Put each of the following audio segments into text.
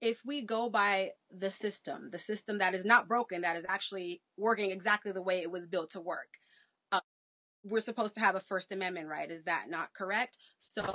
if we go by the system that is not broken, that is actually working exactly the way it was built to work, we're supposed to have a First Amendment right. Is that not correct? So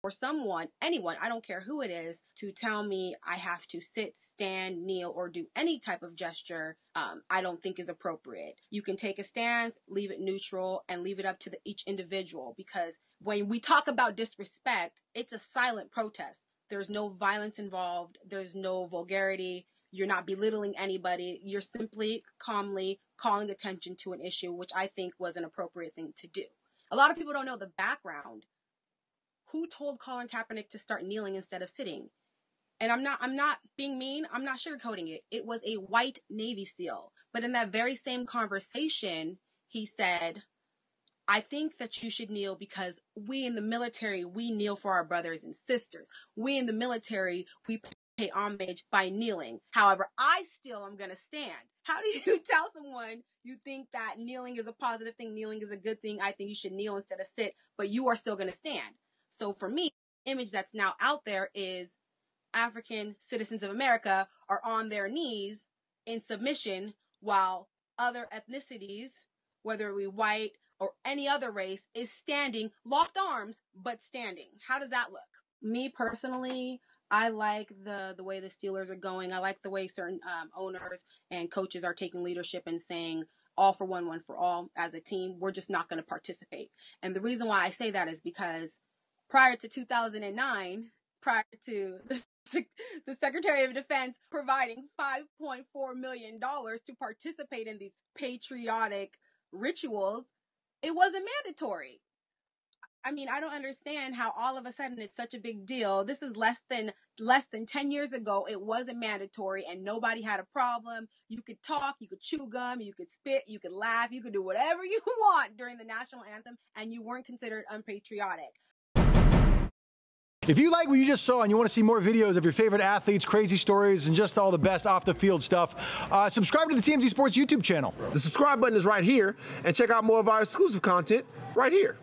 for someone, anyone, I don't care who it is, to tell me I have to sit, stand, kneel, or do any type of gesture, I don't think is appropriate. You can take a stance, leave it neutral, and leave it up to each individual. Because when we talk about disrespect, it's a silent protest. There's no violence involved. There's no vulgarity. You're not belittling anybody. You're simply calmly calling attention to an issue, which I think was an appropriate thing to do. A lot of people don't know the background. Who told Colin Kaepernick to start kneeling instead of sitting? And I'm not being mean. I'm not sugarcoating it. It was a white Navy SEAL. But in that very same conversation, he said, I think that you should kneel because we in the military, we kneel for our brothers and sisters. We in the military, we pay homage by kneeling. However, I still am going to stand. How do you tell someone you think that kneeling is a positive thing, kneeling is a good thing, I think you should kneel instead of sit, but you are still going to stand? So for me, the image that's now out there is African citizens of America are on their knees in submission while other ethnicities, whether we white, or any other race, is standing, locked arms, but standing. How does that look? Me personally, I like the way the Steelers are going. I like the way certain owners and coaches are taking leadership and saying, all for one, one for all, as a team, we're just not going to participate. And the reason why I say that is because prior to 2009, prior to the Secretary of Defense providing $5.4 million to participate in these patriotic rituals, it wasn't mandatory. I mean, I don't understand how all of a sudden it's such a big deal. This is less than 10 years ago. It wasn't mandatory and nobody had a problem. You could talk, you could chew gum, you could spit, you could laugh, you could do whatever you want during the national anthem, and you weren't considered unpatriotic. If you like what you just saw and you want to see more videos of your favorite athletes, crazy stories, and just all the best off-the-field stuff, subscribe to the TMZ Sports YouTube channel. The subscribe button is right here, and check out more of our exclusive content right here.